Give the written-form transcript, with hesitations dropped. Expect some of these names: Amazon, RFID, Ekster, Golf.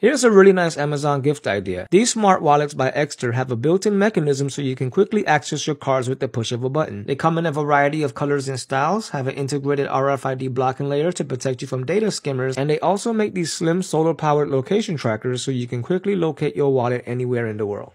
Here's a really nice Amazon gift idea. These smart wallets by Ekster have a built-in mechanism so you can quickly access your cards with the push of a button. They come in a variety of colors and styles, have an integrated RFID blocking layer to protect you from data skimmers, and they also make these slim solar-powered location trackers so you can quickly locate your wallet anywhere in the world.